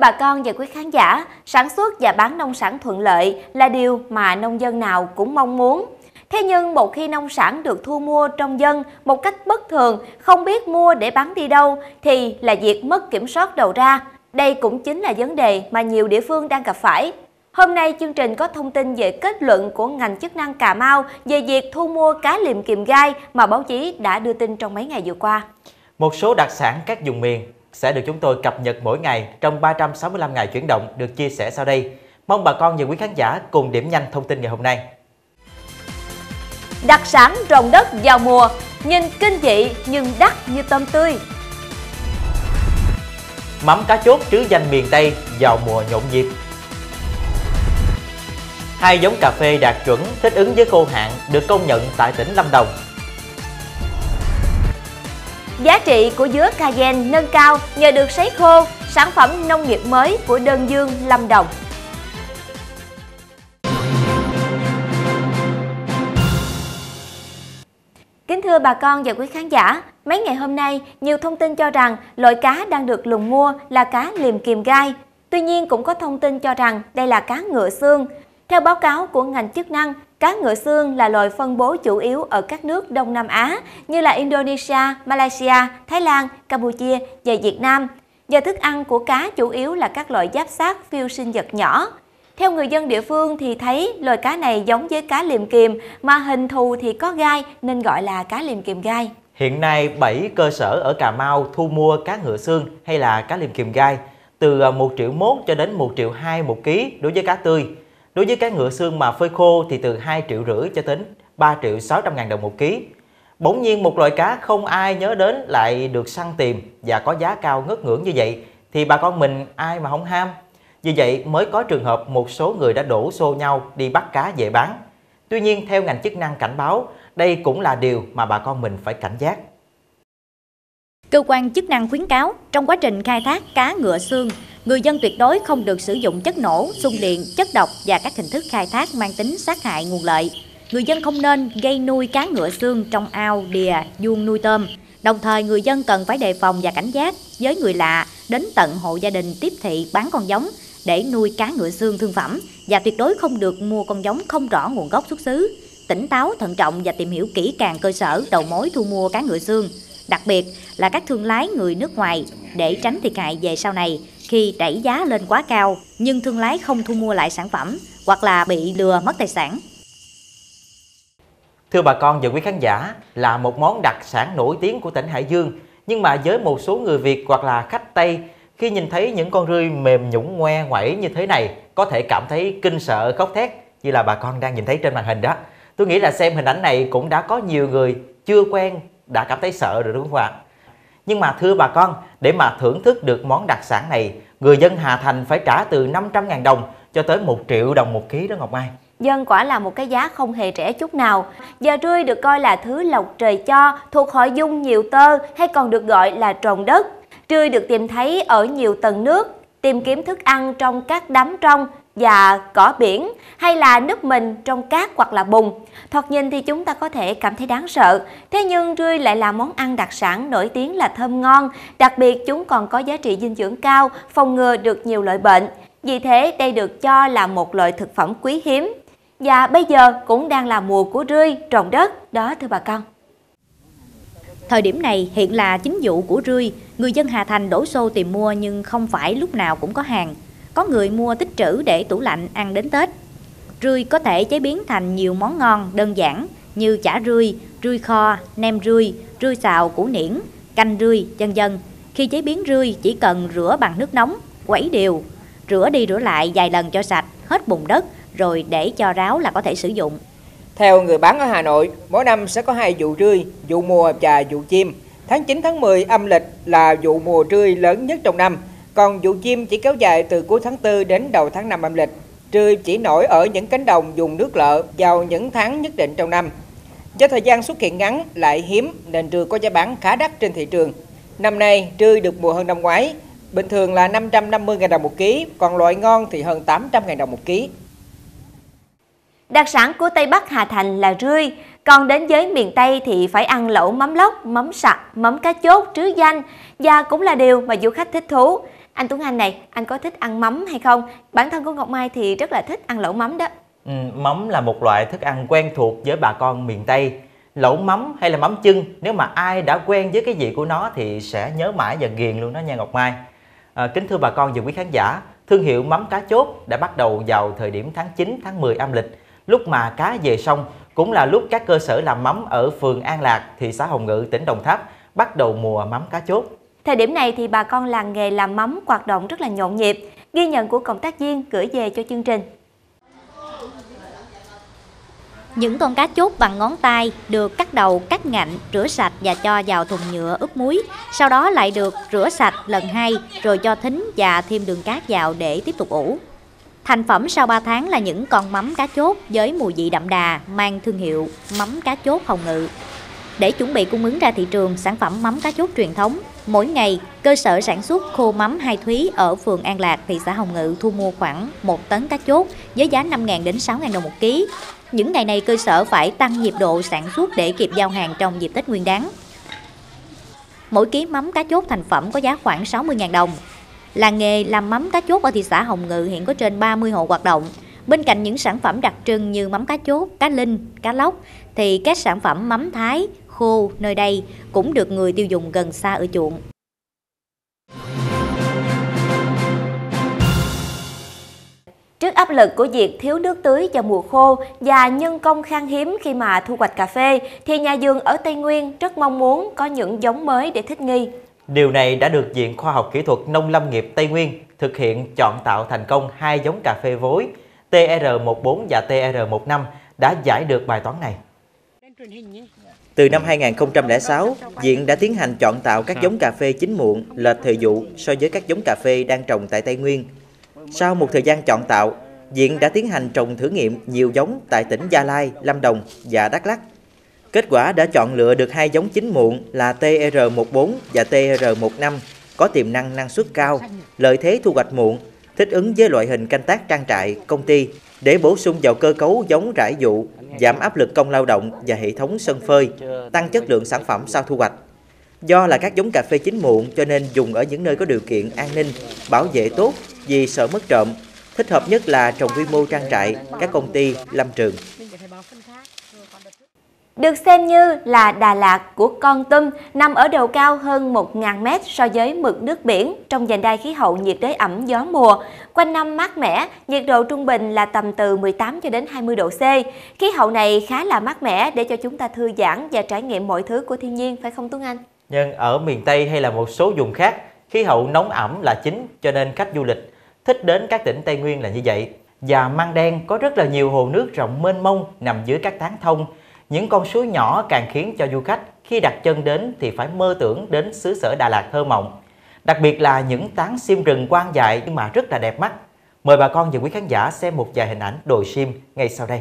bà con và quý khán giả, sản xuất và bán nông sản thuận lợi là điều mà nông dân nào cũng mong muốn. Thế nhưng một khi nông sản được thu mua trong dân một cách bất thường, không biết mua để bán đi đâu thì là việc mất kiểm soát đầu ra. Đây cũng chính là vấn đề mà nhiều địa phương đang gặp phải. Hôm nay chương trình có thông tin về kết luận của ngành chức năng Cà Mau về việc thu mua cá liềm kìm gai mà báo chí đã đưa tin trong mấy ngày vừa qua. Một số đặc sản các vùng miền sẽ được chúng tôi cập nhật mỗi ngày trong 365 ngày chuyển động được chia sẻ sau đây. Mong bà con và quý khán giả cùng điểm nhanh thông tin ngày hôm nay. Đặc sản rồng đất vào mùa, nhìn kinh dị nhưng đắt như tôm tươi. Mắm cá chốt trứ danh miền Tây vào mùa nhộn nhịp. Hai giống cà phê đạt chuẩn thích ứng với khô hạn được công nhận tại tỉnh Lâm Đồng. Giá trị của dứa Cayenne nâng cao nhờ được sấy khô, sản phẩm nông nghiệp mới của Đơn Dương, Lâm Đồng. Kính thưa bà con và quý khán giả, mấy ngày hôm nay, nhiều thông tin cho rằng loại cá đang được lùng mua là cá liềm kìm gai. Tuy nhiên cũng có thông tin cho rằng đây là cá ngựa xương. Theo báo cáo của ngành chức năng, cá ngựa xương là loài phân bố chủ yếu ở các nước Đông Nam Á như là Indonesia, Malaysia, Thái Lan, Campuchia và Việt Nam. Do thức ăn của cá chủ yếu là các loại giáp xác phiêu sinh vật nhỏ. Theo người dân địa phương thì thấy loài cá này giống với cá liềm kìm mà hình thù thì có gai nên gọi là cá liềm kìm gai. Hiện nay 7 cơ sở ở Cà Mau thu mua cá ngựa xương hay là cá liềm kìm gai từ 1,1 triệu cho đến 1,2 triệu một ký đối với cá tươi. Đối với cá ngựa xương mà phơi khô thì từ 2,5 triệu cho đến 3,6 triệu đồng một ký. Bỗng nhiên một loại cá không ai nhớ đến lại được săn tìm và có giá cao ngất ngưỡng như vậy thì bà con mình ai mà không ham. Vì vậy mới có trường hợp một số người đã đổ xô nhau đi bắt cá về bán. Tuy nhiên theo ngành chức năng cảnh báo, đây cũng là điều mà bà con mình phải cảnh giác. Cơ quan chức năng khuyến cáo trong quá trình khai thác cá ngựa xương, người dân tuyệt đối không được sử dụng chất nổ, xung điện, chất độc và các hình thức khai thác mang tính sát hại nguồn lợi. Người dân không nên gây nuôi cá ngựa xương trong ao, đìa, vuông nuôi tôm. Đồng thời người dân cần phải đề phòng và cảnh giác với người lạ đến tận hộ gia đình tiếp thị bán con giống để nuôi cá ngựa xương thương phẩm và tuyệt đối không được mua con giống không rõ nguồn gốc xuất xứ. Tỉnh táo, thận trọng và tìm hiểu kỹ càng cơ sở đầu mối thu mua cá ngựa xương, đặc biệt là các thương lái người nước ngoài để tránh thiệt hại về sau này khi đẩy giá lên quá cao nhưng thương lái không thu mua lại sản phẩm hoặc là bị lừa mất tài sản. Thưa bà con và quý khán giả, là một món đặc sản nổi tiếng của tỉnh Hải Dương, nhưng mà với một số người Việt hoặc là khách Tây, khi nhìn thấy những con rươi mềm nhũng ngoe ngoẩy như thế này có thể cảm thấy kinh sợ khóc thét như là bà con đang nhìn thấy trên màn hình đó. Tôi nghĩ là xem hình ảnh này cũng đã có nhiều người chưa quen đã cảm thấy sợ rồi đúng không ạ? Nhưng mà thưa bà con, để mà thưởng thức được món đặc sản này, người dân Hà Thành phải trả từ 500.000 đồng cho tới 1 triệu đồng một ký đó Ngọc Mai. Dân quả là một cái giá không hề rẻ chút nào. Và rươi được coi là thứ lộc trời cho, thuộc họ dung nhiều tơ hay còn được gọi là trồng đất. Rươi được tìm thấy ở nhiều tầng nước, tìm kiếm thức ăn trong các đám trong và cỏ biển hay là núp mình trong cát hoặc là bùn. Thoạt nhìn thì chúng ta có thể cảm thấy đáng sợ. Thế nhưng rươi lại là món ăn đặc sản nổi tiếng là thơm ngon, đặc biệt chúng còn có giá trị dinh dưỡng cao, phòng ngừa được nhiều loại bệnh. Vì thế đây được cho là một loại thực phẩm quý hiếm. Và bây giờ cũng đang là mùa của rươi trồng đất đó thưa bà con. Thời điểm này hiện là chính vụ của rươi, người dân Hà Thành đổ xô tìm mua nhưng không phải lúc nào cũng có hàng. Có người mua tích trữ để tủ lạnh ăn đến Tết. Rươi có thể chế biến thành nhiều món ngon đơn giản như chả rươi, rươi kho, nem rươi, rươi xào củ niễn, canh rươi, vân vân. Khi chế biến rươi chỉ cần rửa bằng nước nóng, quẩy đều, rửa đi rửa lại vài lần cho sạch, hết bùn đất rồi để cho ráo là có thể sử dụng. Theo người bán ở Hà Nội, mỗi năm sẽ có hai vụ rươi, vụ mùa và vụ chim. Tháng 9 tháng 10 âm lịch là vụ mùa rươi lớn nhất trong năm, còn vụ chim chỉ kéo dài từ cuối tháng 4 đến đầu tháng 5 âm lịch. Rươi chỉ nổi ở những cánh đồng vùng nước lợ vào những tháng nhất định trong năm. Do thời gian xuất hiện ngắn lại hiếm nên rươi có giá bán khá đắt trên thị trường. Năm nay rươi được mùa hơn năm ngoái, bình thường là 550.000 đồng một ký, còn loại ngon thì hơn 800.000 đồng một ký. Đặc sản của Tây Bắc Hà Thành là rươi, còn đến với miền Tây thì phải ăn lẩu mắm lóc, mắm sặc, mắm cá chốt trứ danh và cũng là điều mà du khách thích thú. Anh Tuấn Anh này, anh có thích ăn mắm hay không? Bản thân của Ngọc Mai thì rất là thích ăn lẩu mắm đó. Mắm là một loại thức ăn quen thuộc với bà con miền Tây. Lẩu mắm hay là mắm chưng, nếu mà ai đã quen với cái vị của nó thì sẽ nhớ mãi và ghiền luôn đó nha Ngọc Mai. Kính thưa bà con và quý khán giả, thương hiệu mắm cá chốt đã bắt đầu vào thời điểm tháng 9, tháng 10 âm lịch. Lúc mà cá về sông cũng là lúc các cơ sở làm mắm ở phường An Lạc, thị xã Hồng Ngự, tỉnh Đồng Tháp bắt đầu mùa mắm cá chốt. Thời điểm này thì bà con làng nghề làm mắm hoạt động rất là nhộn nhịp. Ghi nhận của cộng tác viên gửi về cho chương trình. Những con cá chốt bằng ngón tay được cắt đầu, cắt ngạnh, rửa sạch và cho vào thùng nhựa ướp muối. Sau đó lại được rửa sạch lần hai rồi cho thính và thêm đường cát vào để tiếp tục ủ. Thành phẩm sau 3 tháng là những con mắm cá chốt với mùi vị đậm đà mang thương hiệu mắm cá chốt Hồng Ngự. Để chuẩn bị cung ứng ra thị trường sản phẩm mắm cá chốt truyền thống, mỗi ngày cơ sở sản xuất khô mắm Hai Thúy ở phường An Lạc, thị xã Hồng Ngự thu mua khoảng 1 tấn cá chốt với giá 5.000 đến 6.000 đồng một ký. Những ngày này cơ sở phải tăng nhịp độ sản xuất để kịp giao hàng trong dịp Tết Nguyên Đán. Mỗi ký mắm cá chốt thành phẩm có giá khoảng 60.000 đồng. Làng nghề làm mắm cá chốt ở thị xã Hồng Ngự hiện có trên 30 hộ hoạt động. Bên cạnh những sản phẩm đặc trưng như mắm cá chốt, cá linh, cá lóc thì các sản phẩm mắm Thái, khô nơi đây cũng được người tiêu dùng gần xa ưa chuộng. Trước áp lực của việc thiếu nước tưới vào mùa khô và nhân công khan hiếm khi mà thu hoạch cà phê thì nhà vườn ở Tây Nguyên rất mong muốn có những giống mới để thích nghi. Điều này đã được Viện Khoa học Kỹ thuật Nông lâm nghiệp Tây Nguyên thực hiện chọn tạo thành công 2 giống cà phê vối TR14 và TR15 đã giải được bài toán này. Từ năm 2006, Viện đã tiến hành chọn tạo các giống cà phê chín muộn, lệch thời vụ so với các giống cà phê đang trồng tại Tây Nguyên. Sau một thời gian chọn tạo, Viện đã tiến hành trồng thử nghiệm nhiều giống tại tỉnh Gia Lai, Lâm Đồng và Đắk Lắk. Kết quả đã chọn lựa được 2 giống chín muộn là TR14 và TR15 có tiềm năng năng suất cao, lợi thế thu hoạch muộn, thích ứng với loại hình canh tác trang trại, công ty để bổ sung vào cơ cấu giống rải vụ, giảm áp lực công lao động và hệ thống sân phơi, tăng chất lượng sản phẩm sau thu hoạch. Do là các giống cà phê chín muộn cho nên dùng ở những nơi có điều kiện an ninh, bảo vệ tốt vì sợ mất trộm, thích hợp nhất là trồng quy mô trang trại, các công ty, lâm trường. Được xem như là Đà Lạt của Kon Tum nằm ở độ cao hơn 1.000 m so với mực nước biển trong vành đai khí hậu nhiệt đới ẩm gió mùa. Quanh năm mát mẻ, nhiệt độ trung bình là tầm từ 18 cho đến 20 độ C. Khí hậu này khá là mát mẻ để cho chúng ta thư giãn và trải nghiệm mọi thứ của thiên nhiên, phải không Tuấn Anh? Nhưng ở miền Tây hay là một số vùng khác, khí hậu nóng ẩm là chính cho nên khách du lịch thích đến các tỉnh Tây Nguyên là như vậy. Và Măng Đen có rất là nhiều hồ nước rộng mênh mông nằm dưới các tán thông. Những con suối nhỏ càng khiến cho du khách khi đặt chân đến thì phải mơ tưởng đến xứ sở Đà Lạt thơ mộng. Đặc biệt là những tán sim rừng quang dại nhưng mà rất là đẹp mắt. Mời bà con và quý khán giả xem một vài hình ảnh đồi sim ngay sau đây.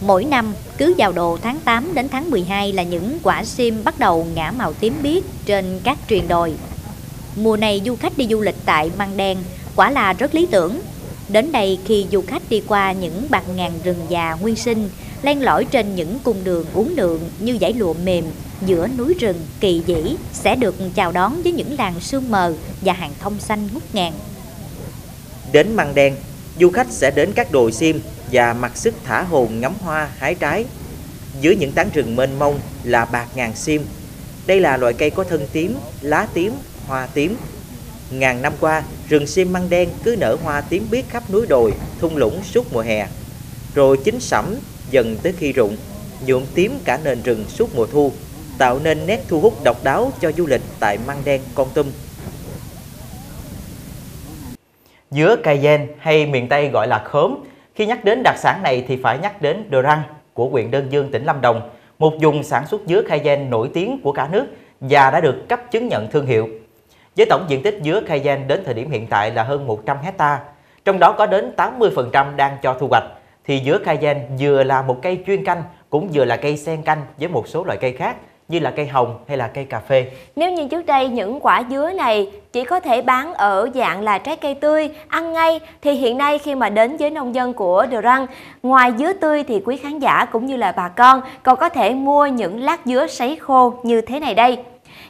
Mỗi năm, cứ vào độ tháng 8 đến tháng 12 là những quả sim bắt đầu ngả màu tím biếc trên các triền đồi. Mùa này du khách đi du lịch tại Măng Đen quả là rất lý tưởng. Đến đây khi du khách đi qua những bạt ngàn rừng già nguyên sinh, len lỏi trên những cung đường uốn lượn như dải lụa mềm giữa núi rừng kỳ vĩ sẽ được chào đón với những làn sương mờ và hàng thông xanh ngút ngàn. Đến Măng Đen, du khách sẽ đến các đồi sim và mặc sức thả hồn ngắm hoa hái trái. Dưới những tán rừng mênh mông là bạt ngàn sim. Đây là loại cây có thân tím, lá tím, hoa tím. Ngàn năm qua, rừng sim Măng Đen cứ nở hoa tím biếc khắp núi đồi, thung lũng suốt mùa hè. Rồi chín sẫm dần tới khi rụng, nhuộm tím cả nền rừng suốt mùa thu, tạo nên nét thu hút độc đáo cho du lịch tại Măng Đen, Kon Tum. Dứa Cayenne hay miền Tây gọi là khóm, khi nhắc đến đặc sản này thì phải nhắc đến Đ'Ran của huyện Đơn Dương, tỉnh Lâm Đồng, một vùng sản xuất dứa Cayenne nổi tiếng của cả nước và đã được cấp chứng nhận thương hiệu. Với tổng diện tích dứa Cayenne đến thời điểm hiện tại là hơn 100 hectare, trong đó có đến 80% đang cho thu hoạch. Thì dứa Cayenne vừa là một cây chuyên canh, cũng vừa là cây sen canh với một số loại cây khác như là cây hồng hay là cây cà phê. Nếu như trước đây những quả dứa này chỉ có thể bán ở dạng là trái cây tươi, ăn ngay, thì hiện nay khi mà đến với nông dân của Đ'Ran, ngoài dứa tươi thì quý khán giả cũng như là bà con còn có thể mua những lát dứa sấy khô như thế này đây.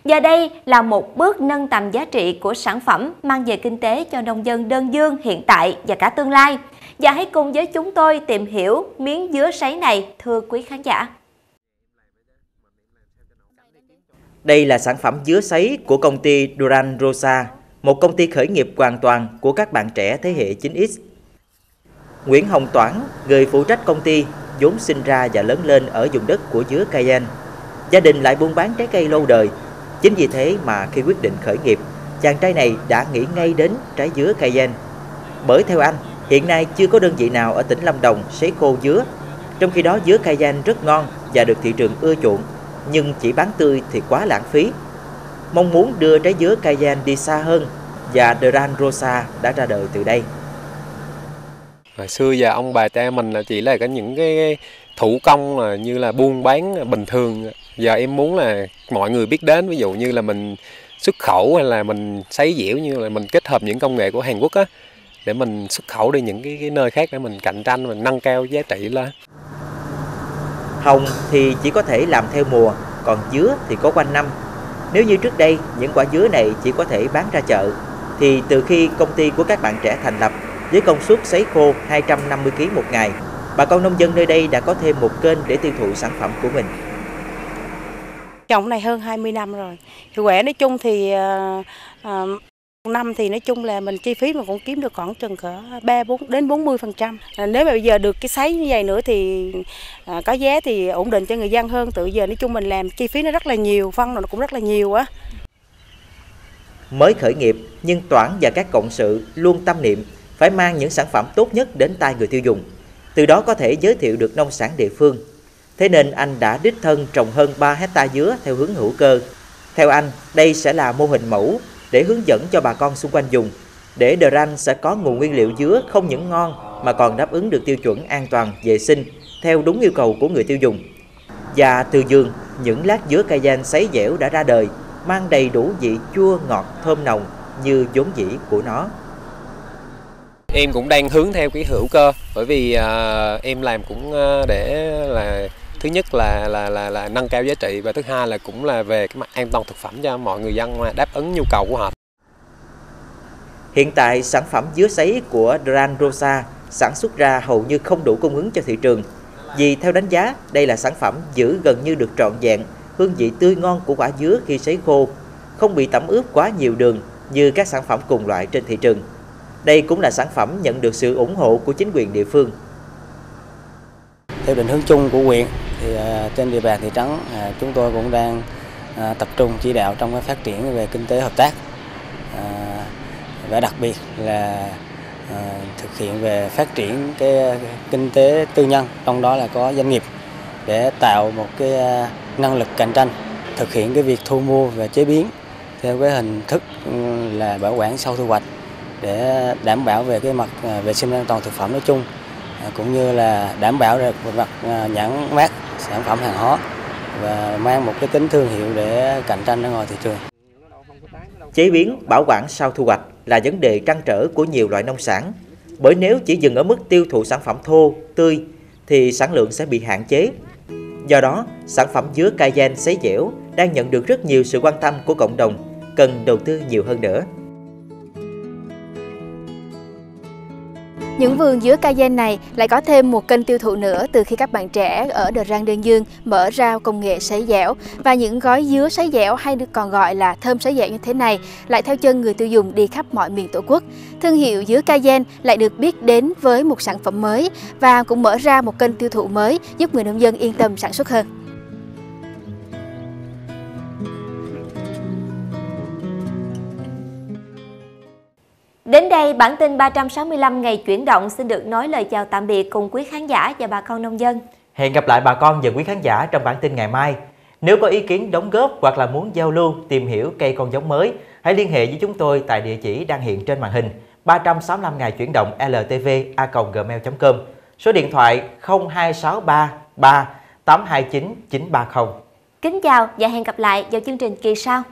Giờ đây là một bước nâng tầm giá trị của sản phẩm, mang về kinh tế cho nông dân Đơn Dương hiện tại và cả tương lai. Và hãy cùng với chúng tôi tìm hiểu miếng dứa sấy này, thưa quý khán giả. Đây là sản phẩm dứa sấy của công ty Đ'Ran Rosa, một công ty khởi nghiệp hoàn toàn của các bạn trẻ thế hệ 9X. Nguyễn Hồng Toản, người phụ trách công ty, vốn sinh ra và lớn lên ở vùng đất của dứa Cayenne. Gia đình lại buôn bán trái cây lâu đời. Chính vì thế mà khi quyết định khởi nghiệp, chàng trai này đã nghĩ ngay đến trái dứa Cayenne. Bởi theo anh, hiện nay chưa có đơn vị nào ở tỉnh Lâm Đồng sấy khô dứa. Trong khi đó dứa Cayenne rất ngon và được thị trường ưa chuộng, nhưng chỉ bán tươi thì quá lãng phí. Mong muốn đưa trái dứa Cayenne đi xa hơn và Dran Rosa đã ra đời từ đây. Hồi xưa giờ ông bà cha mình là chỉ là những cái thủ công là như là buôn bán bình thường. Giờ em muốn là mọi người biết đến, ví dụ như là mình xuất khẩu hay là mình sấy dẻo, như là mình kết hợp những công nghệ của Hàn Quốc á, để mình xuất khẩu đi những cái nơi khác để mình cạnh tranh, mình nâng cao giá trị lên. Hồng thì chỉ có thể làm theo mùa, còn dứa thì có quanh năm. Nếu như trước đây những quả dứa này chỉ có thể bán ra chợ, thì từ khi công ty của các bạn trẻ thành lập với công suất sấy khô 250 kg một ngày, bà con nông dân nơi đây đã có thêm một kênh để tiêu thụ sản phẩm của mình. Trồng này hơn 20 năm rồi. Hiệu quả nói chung thì năm thì nói chung là mình chi phí mà cũng kiếm được khoảng chừng cỡ 3-4 đến 40%. Nếu mà bây giờ được cái sấy như vậy nữa thì có giá thì ổn định cho người dân hơn. Tự giờ nói chung mình làm chi phí nó rất là nhiều, phân nó cũng rất là nhiều á. Mới khởi nghiệp nhưng Toản và các cộng sự luôn tâm niệm phải mang những sản phẩm tốt nhất đến tay người tiêu dùng, từ đó có thể giới thiệu được nông sản địa phương. Thế nên anh đã đích thân trồng hơn 3 hecta dứa theo hướng hữu cơ. Theo anh, đây sẽ là mô hình mẫu để hướng dẫn cho bà con xung quanh vùng, để Đ'Ran sẽ có nguồn nguyên liệu dứa không những ngon mà còn đáp ứng được tiêu chuẩn an toàn, vệ sinh theo đúng yêu cầu của người tiêu dùng. Và từ vườn, những lát dứa Cayenne sấy dẻo đã ra đời, mang đầy đủ vị chua, ngọt, thơm nồng như vốn dĩ của nó. Em cũng đang hướng theo cái hữu cơ, bởi vì em làm cũng để là thứ nhất là nâng cao giá trị, và thứ hai là cũng là về cái mặt an toàn thực phẩm cho mọi người dân, đáp ứng nhu cầu của họ. Hiện tại sản phẩm dứa sấy của Dran Rosa sản xuất ra hầu như không đủ cung ứng cho thị trường, vì theo đánh giá đây là sản phẩm giữ gần như được trọn vẹn hương vị tươi ngon của quả dứa khi sấy khô, không bị tẩm ướp quá nhiều đường như các sản phẩm cùng loại trên thị trường. Đây cũng là sản phẩm nhận được sự ủng hộ của chính quyền địa phương. Theo định hướng chung của huyện, thì trên địa bàn thị trấn chúng tôi cũng đang tập trung chỉ đạo trong cái phát triển về kinh tế hợp tác, và đặc biệt là thực hiện về phát triển cái kinh tế tư nhân, trong đó là có doanh nghiệp, để tạo một cái năng lực cạnh tranh, thực hiện cái việc thu mua và chế biến theo cái hình thức là bảo quản sau thu hoạch, để đảm bảo về cái mặt vệ sinh an toàn thực phẩm nói chung, cũng như là đảm bảo được về mặt nhãn mác sản phẩm hàng hóa và mang một cái tính thương hiệu để cạnh tranh ở ngoài thị trường. Chế biến, bảo quản sau thu hoạch là vấn đề trăn trở của nhiều loại nông sản, bởi nếu chỉ dừng ở mức tiêu thụ sản phẩm thô, tươi thì sản lượng sẽ bị hạn chế. Do đó, sản phẩm dứa Cayenne sấy dẻo đang nhận được rất nhiều sự quan tâm của cộng đồng, cần đầu tư nhiều hơn nữa. Những vườn dứa Cayenne này lại có thêm một kênh tiêu thụ nữa từ khi các bạn trẻ ở Đ'Ran Đơn Dương mở ra công nghệ sấy dẻo, và những gói dứa sấy dẻo hay được còn gọi là thơm sấy dẻo như thế này lại theo chân người tiêu dùng đi khắp mọi miền Tổ quốc. Thương hiệu dứa Cayenne lại được biết đến với một sản phẩm mới và cũng mở ra một kênh tiêu thụ mới, giúp người nông dân yên tâm sản xuất hơn. Đến đây, bản tin 365 ngày chuyển động xin được nói lời chào tạm biệt cùng quý khán giả và bà con nông dân. Hẹn gặp lại bà con và quý khán giả trong bản tin ngày mai. Nếu có ý kiến đóng góp hoặc là muốn giao lưu, tìm hiểu cây con giống mới, hãy liên hệ với chúng tôi tại địa chỉ đang hiện trên màn hình 365 ngày chuyển động ltv@gmail.com, số điện thoại 02633 829930. Kính chào và hẹn gặp lại vào chương trình kỳ sau.